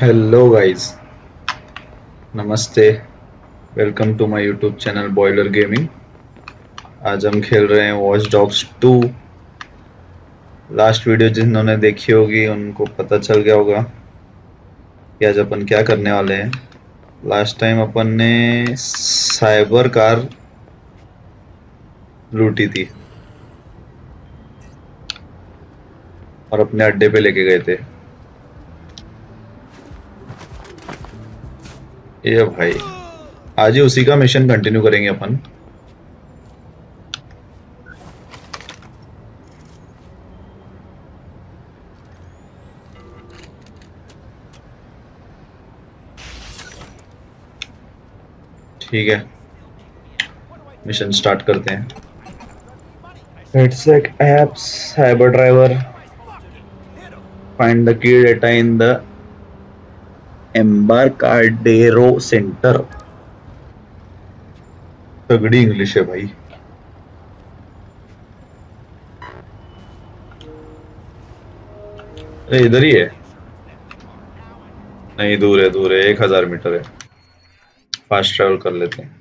Hello guys, नमस्ते, welcome to my YouTube channel boiler gaming. आज हम खेल रहे हैं वॉच डॉग्स 2। लास्ट वीडियो जिन्होंने देखी होगी उनको पता चल गया होगा कि आज अपन क्या करने वाले हैं। लास्ट टाइम अपन ने साइबर कार लूटी थी और अपने अड्डे पे लेके गए थे। ये भाई आज ही उसी का मिशन कंटिन्यू करेंगे अपन। ठीक है, मिशन स्टार्ट करते हैं। Headset apps, cyber driver, find the key data in the Embarcadero centre. तगड़ी इंग्लिश है भाई। इधर ही है? नहीं, दूर है, दूर है, 1000 मीटर है। फास्ट ट्रैवल कर लेते हैं।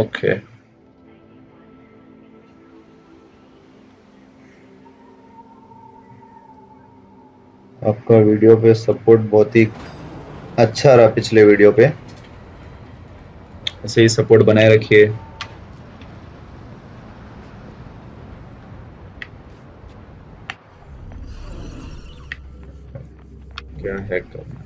ओके, आपका वीडियो पे सपोर्ट बहुत ही अच्छा रहा। पिछले वीडियो पे ऐसे ही सपोर्ट बनाए रखिए। क्या है करना?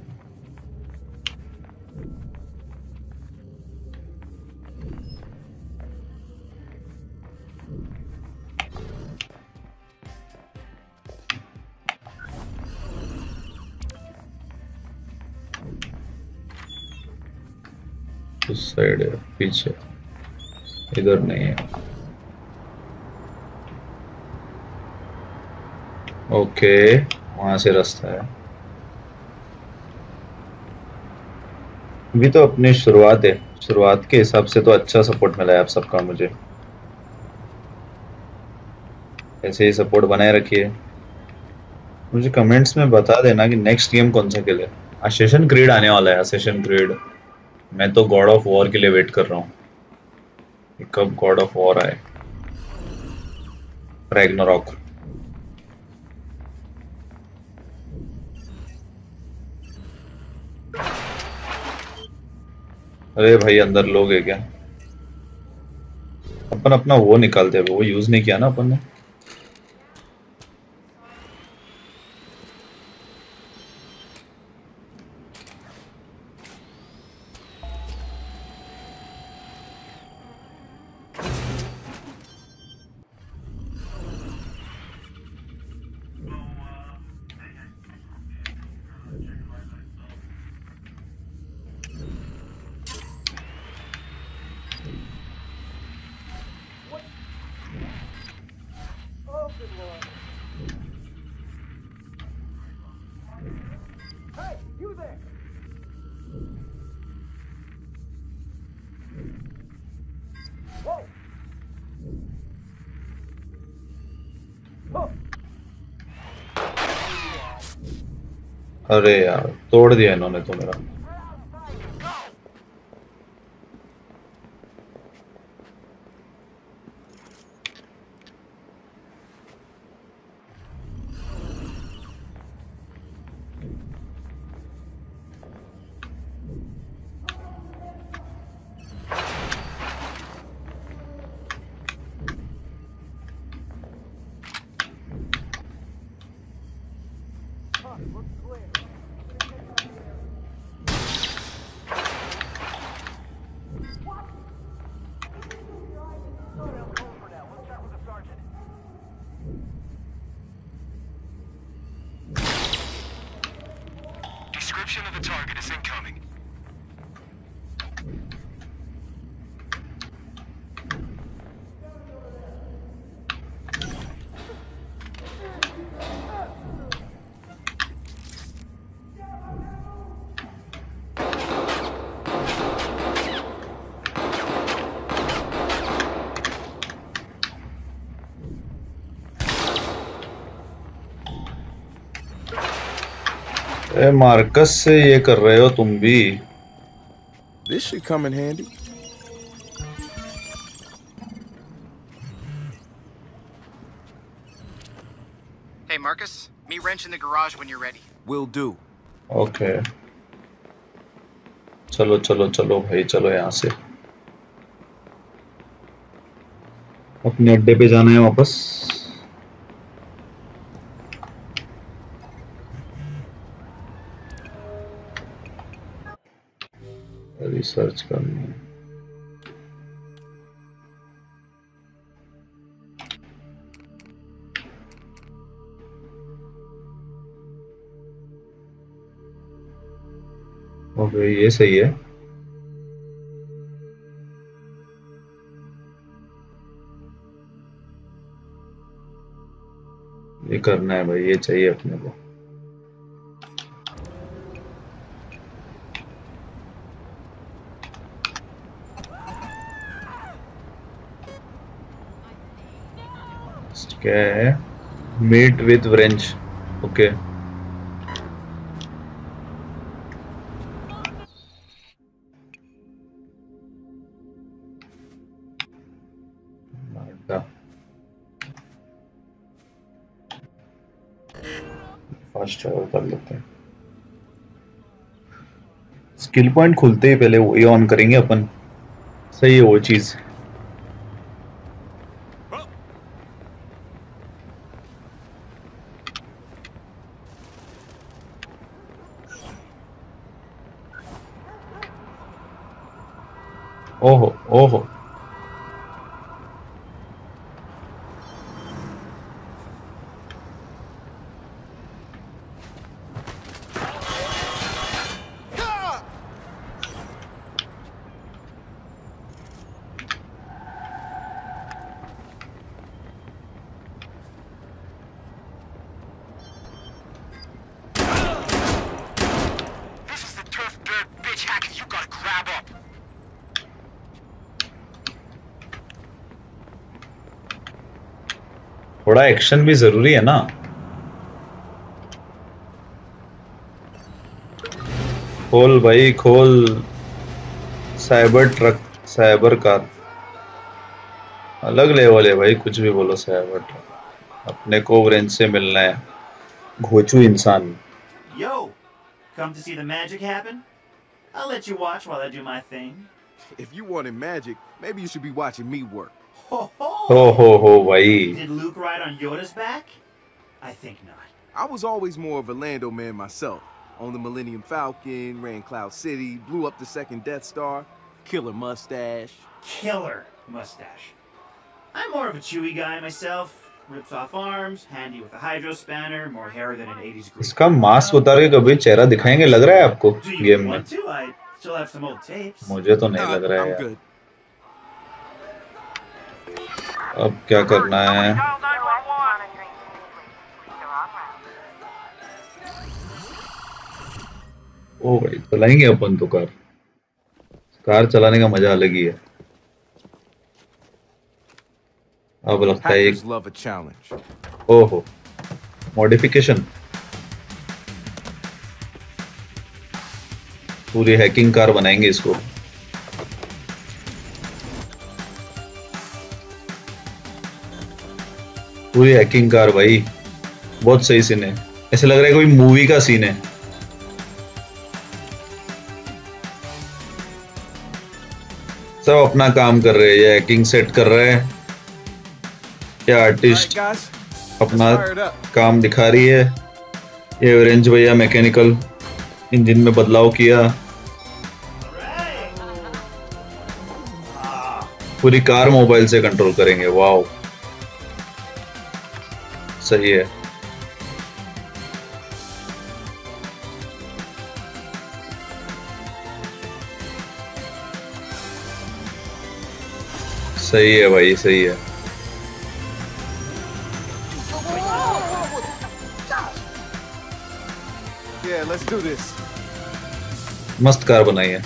उस साइड है पीछे, इधर नहीं है। ओके, वहां से रास्ता है। अभी तो अपनी शुरुआत है, शुरुआत के हिसाब से तो अच्छा सपोर्ट मिला है आप सबका। मुझे ऐसे ही सपोर्ट बनाए रखिए। मुझे कमेंट्स में बता देना कि नेक्स्ट गेम कौन सा खेले। असेसिन क्रीड आने वाला है, असेसिन क्रीड। मैं तो गॉड ऑफ वॉर के लिए वेट कर रहा हूँ, कब गॉड ऑफ वॉर आए। रैग्नारोक, अरे भाई अंदर लोग है क्या? अपन अपना वो निकालते हैं, वो यूज नहीं किया ना अपन ने। अरे यार, तोड़ दिया इन्होंने तो मेरा। ए मार्कस से ये कर रहे हो तुम भी? This should come in handy. Hey Marcus, meet Wrench in the garage when you're ready. Will do. Okay. चलो चलो चलो भाई चलो यहाँ से अपने अड्डे पे जाना है वापस। रिसर्च करनी है। ओके ये सही है। ये करना है भाई, ये चाहिए अपने को। क्या है? Meet with Wrench. Okay fast travel कर लेते हैं। स्किल पॉइंट खुलते ही पहले ये ऑन करेंगे अपन। सही है वो चीज। ओहो ओहो थोड़ा एक्शन भी जरूरी है ना। खोल भाई खोल साइबर ट्रक साइबर कार। अलग लेवल है भाई, कुछ भी बोलो। साइबर ट्रक अपने को व्रेंच से मिलना है। घोचू इंसान। Yo, come to see the magic happen? I'll let you watch while I do my thing. If you wanted magic, maybe you should be watching me work. Ho ho. Oh ho ho भाई। Did Luke ride on Yoda's back? I think not. I was always more of a Lando man myself. On the Millennium Falcon, ran Cloud City, blew up the second Death Star. Killer mustache. Killer mustache. I'm more of a Chewie guy myself. Rips off arms, handy with a hydro spanner, more hair than an 80s group. इसका mask उतार के कभी चेहरा दिखाएंगे लग रहा है आपको गेम में? मुझे तो नहीं लग रहा है। अब क्या करना है? ओ भाई चलाएंगे अपन तो कार। कार चलाने का मजा अलग ही है। अब लगता है एक ओहो मॉडिफिकेशन। पूरी हैकिंग कार बनाएंगे इसको। पूरी हैकिंग कार भाई। बहुत सही सीन है, ऐसे लग रहा है कोई मूवी का सीन है। सब अपना काम कर रहे हैं, ये हैकिंग सेट कर रहे हैं, ये आर्टिस्ट अपना काम दिखा रही है। ये व्रेंच भैया मैकेनिकल इंजन में बदलाव किया। पूरी कार मोबाइल से कंट्रोल करेंगे। वाओ सही है। सही है भाई सही है। मस्त कार बनाई है।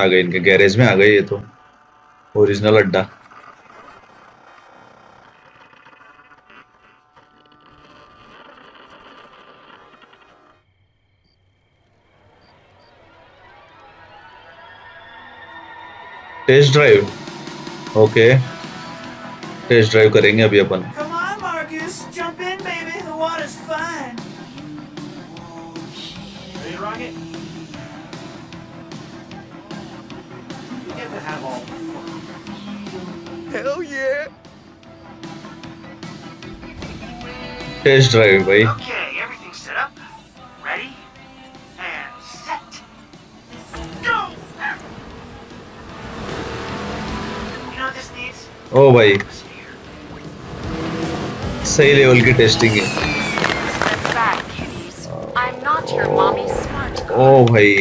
आ गई इनके गैरेज में आ गई। ये तो ओरिजिनल अड्डा। Test drive, okay test drive करेंगे अभी अपन। टेस्ट ड्राइव भाई। ओ भाई सही लेवल की टेस्टिंग है। ओ भाई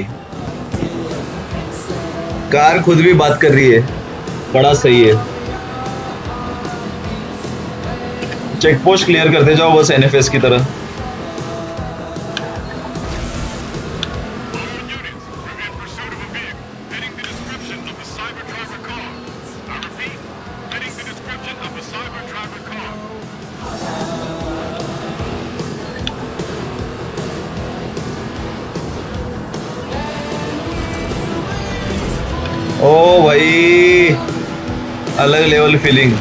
कार खुद भी बात कर रही है, बड़ा सही है। चेक पोस्ट क्लियर करते जाओ बस एनएफएस की तरह। अलग लेवल फीलिंग।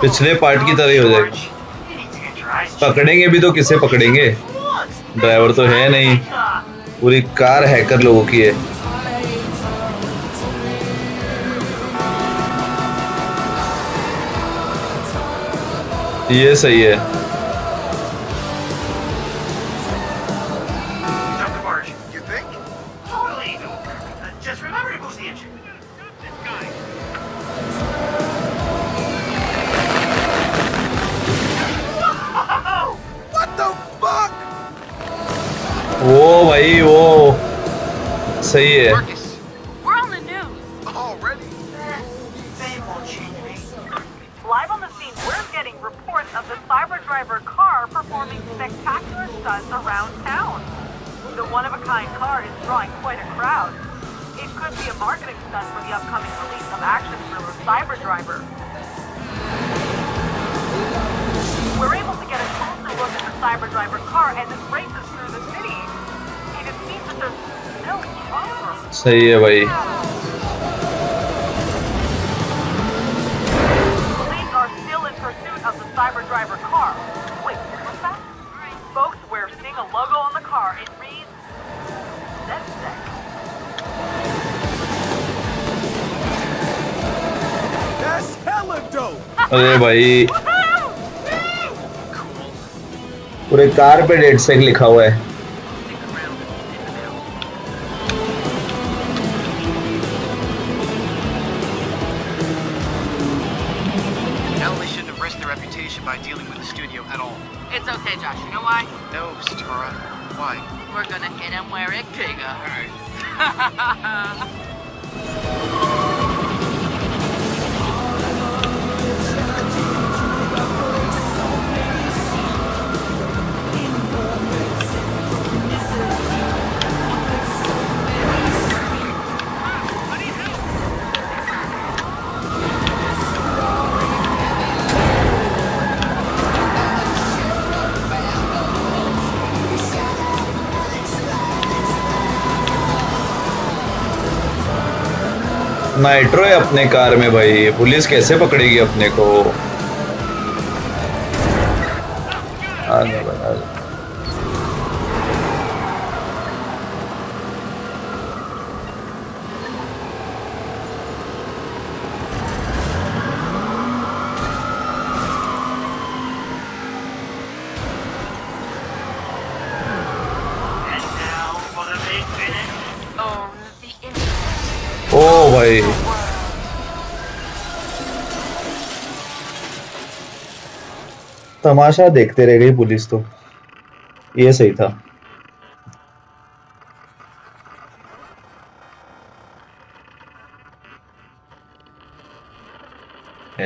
पिछले पार्ट की तरह ही हो जाएगी। पकड़ेंगे भी तो किसे पकड़ेंगे, ड्राइवर तो है नहीं, पूरी कार हैकर लोगों की है। ये सही है। वो भाई वो सही है। सही है भाई। अरे भाई पूरे कार पे डेडसेक लिखा हुआ है। नाइट्रो है अपने कार में भाई, पुलिस कैसे पकड़ेगी अपने को। तमाशा देखते रह गई पुलिस तो। ये सही था।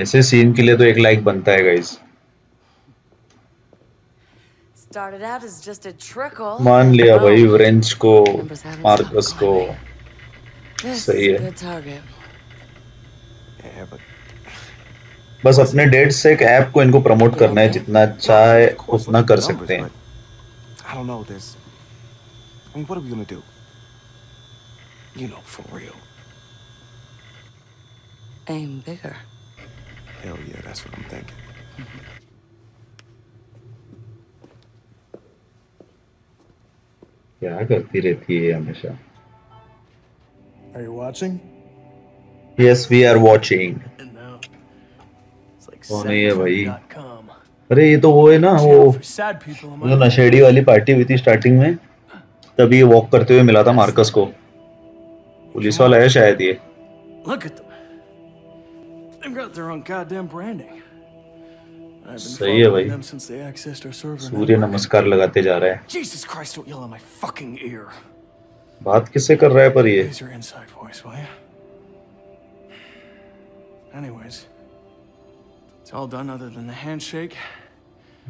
ऐसे सीन के लिए तो एक लाइक बनता है गाइस। मान लिया भाई व्रेंच को, मार्कस को। सही है। बस अपने DedSec ऐप को इनको प्रमोट करना है, जितना चाहे उतना कर सकते हैं। I don't know this. I mean, what are we gonna do? You know, for real. Aim bigger. Hell yeah, that's what I'm thinking. क्या करती रहती है हमेशा? Are you watching? Yes, we are watching. कौन है भाई? अरे ये तो वो है ना, वो नशेड़ी वाली पार्टी हुई थी स्टार्टिंग में, तभी ये वॉक करते हुए मिला था मार्कस को। पुलिस वाला है शायद ये। सही है भाई। सूर्य नमस्कार लगाते जा रहा है। बात किससे कर रहा है पर ये? It's all done other than the handshake.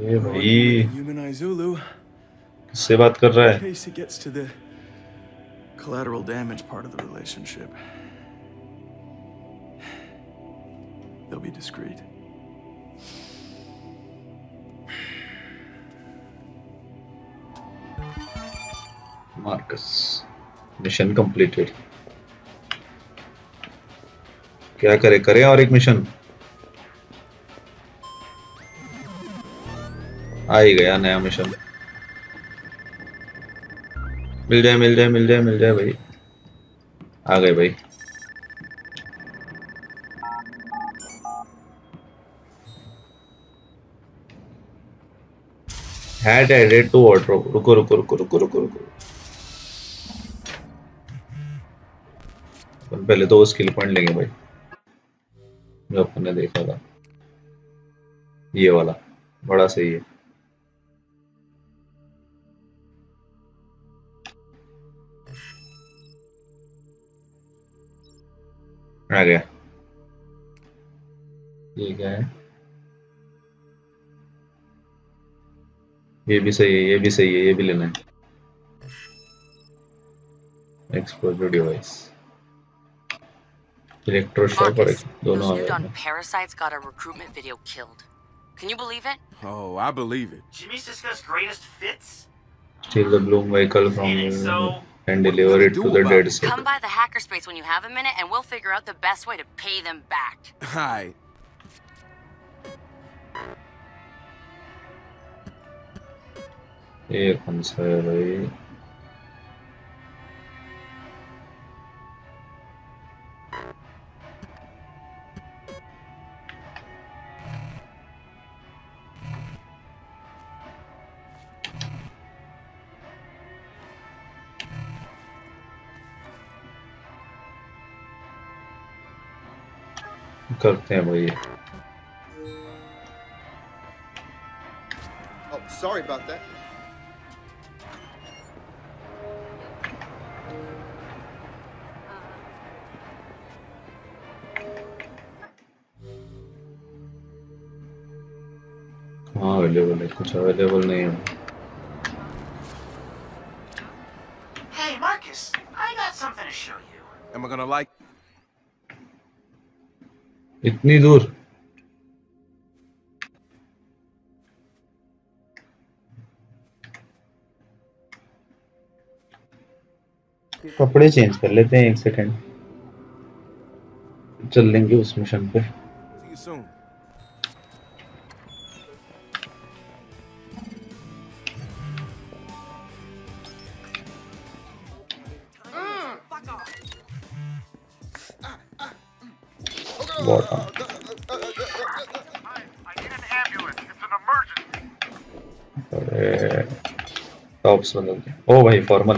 Hey, bhai. Humanize Zulu. किससे बात कर रहा है? It gets to the collateral damage part of the relationship. They'll be discreet. Marcus, mission completed. क्या करें? करें और एक मिशन। आ ही गया नया मिशन। मिल जाए मिल जाए मिल जाए मिल जाए भाई। आ गए भाई। Had added to wardrobe. रुको रुको रुको रुको रुको रुको। पर पहले तो वो स्किल पॉइंट लेंगे भाई जो अपन ने देखा था। ये वाला बड़ा सही है। आ गया। ये क्या है? ये भी सही है, ये भी सही है, ये भी लेना है। एक्सप्लोजिव डिवाइस, इलेक्ट्रोशॉक और दोनों आ गए। Parasites got a recruitment video killed. Can you believe it? Oh, I believe it. Jimmy's discussed greatest fits. Steal the Bloom vehicle from and deliver it to the DedSec. Come by the hackerspace when you have a minute, and we'll figure out the best way to pay them back. Hi. ये कौन सा है भाई? करते हैं भाई। Oh, sorry about that. हाँ available है, कुछ अवेलेबल नहीं है। Hey Marcus, I got something to show you. Am I gonna like? इतनी दूर कपड़े चेंज कर लेते हैं एक सेकंड, चल लेंगे उस मिशन पे। टॉप्स बदल के। ओ भाई फॉर्मल।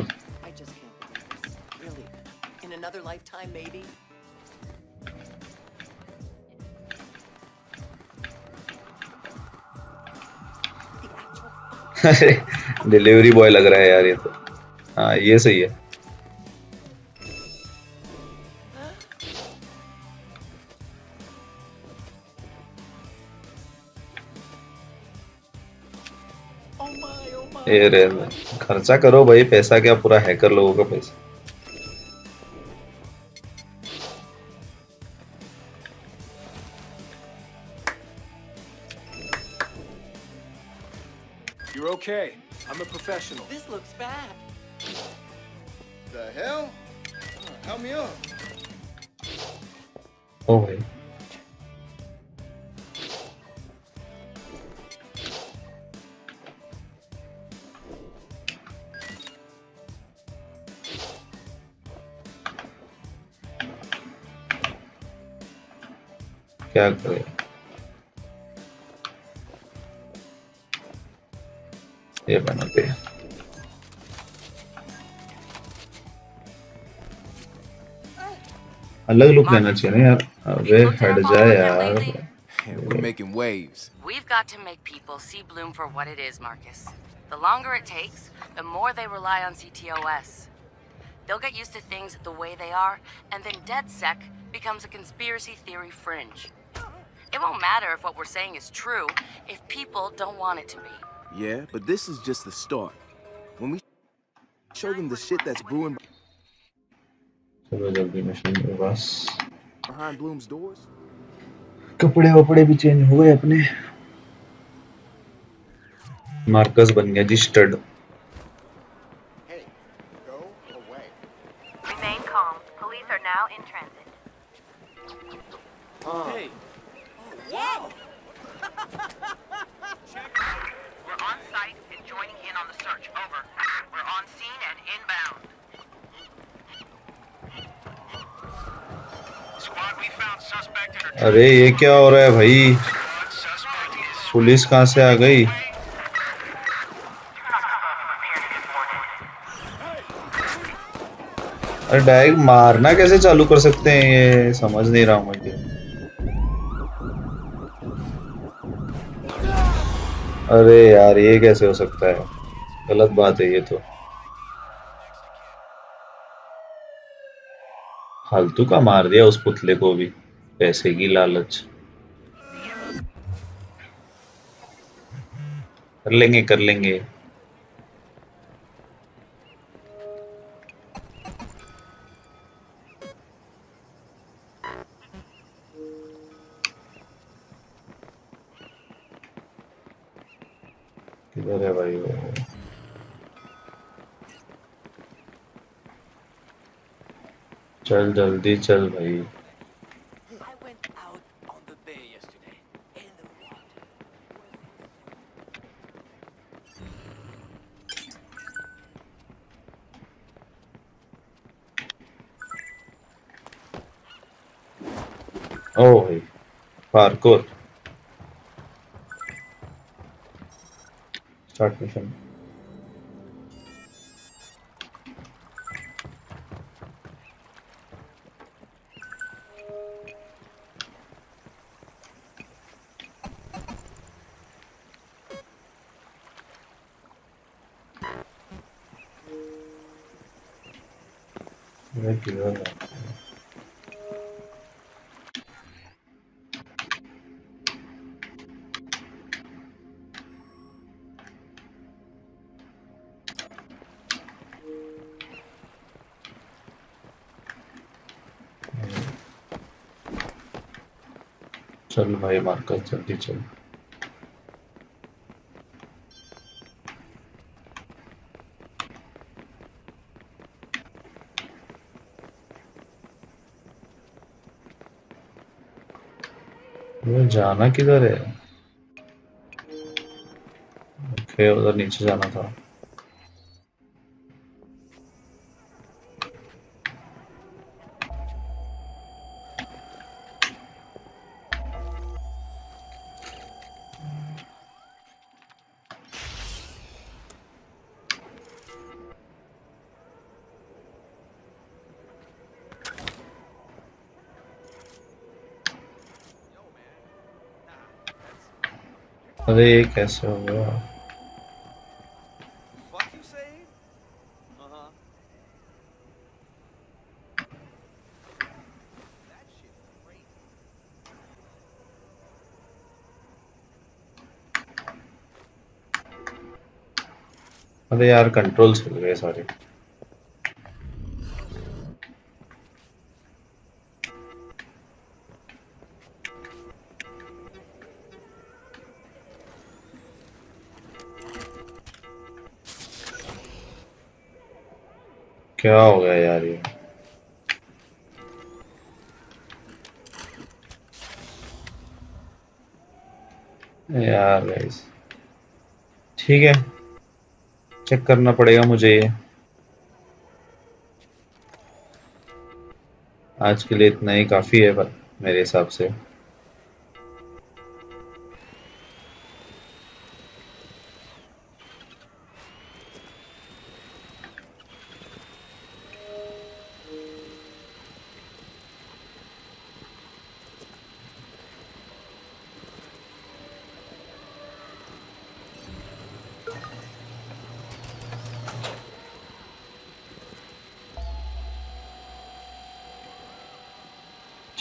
डिलीवरी बॉय लग रहा है यार ये तो। हाँ ये सही है। अरे खर्चा करो भाई, पैसा क्या, पूरा हैकर लोगों का पैसा। You're okay. I'm a professional. This looks bad. The hell? Help me up. Oh, wait. क्या करें? ये बनाते हैं। अलग लुक लेना चाहिए ना यार। अबे हट जा यार। We're making waves. We've got to make people see Bloom for what it is, Marcus. The longer it takes, the more they rely on CTOS. They'll get used to things the way they are, and then DedSec becomes a conspiracy theory fringe. It won't matter if what we're saying is true if people don't want it to be. Yeah, but this is just the start. When we show them the shit that's brewing behind Bloom's doors. कपड़े वपड़े भी change हुए अपने. Marcus बन गया जी stud. Hey, go away. Remain calm. Police are now in transit. Hey. Whoa! Check. We're on site and joining in on the search. Over. We're on scene and inbound. Squad, we found suspect in our... अरे ये क्या हो रहा है भाई? Police कहाँ से आ गई? अरे डायरेक्ट मारना कैसे चालू कर सकते हैं ये समझ नहीं रहा हूँ मुझे. अरे यार ये कैसे हो सकता है? गलत बात है ये तो. फालतू का मार दिया उस पुतले को भी पैसे की लालच. कर लेंगे कर लेंगे. किधर है भाई वो? चल जल्दी चल भाई. ओ भाई parkour start mission. Where did I go? चल भाई मार्कस जल्दी चल. वो जाना किधर है? ओके उधर नीचे जाना था. अरे ये कैसे हो गया? अरे यार कंट्रोल्स हिल गए सारे. क्या हो गया यार ये? यार गाइस ठीक है, चेक करना पड़ेगा मुझे ये। आज के लिए इतना ही काफी है पर मेरे हिसाब से।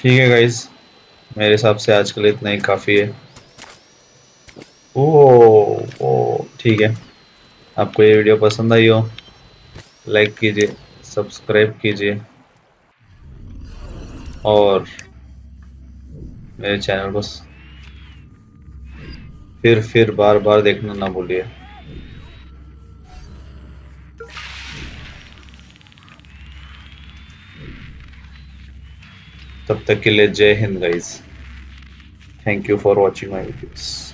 ठीक है गाइज, मेरे हिसाब से आज के लिए इतना ही काफ़ी है। ओ ठीक है, आपको ये वीडियो पसंद आई हो लाइक कीजिए, सब्सक्राइब कीजिए और मेरे चैनल को फिर बार देखना ना भूलिए। तब तक के लिए जय हिंद guys, thank you for watching my videos.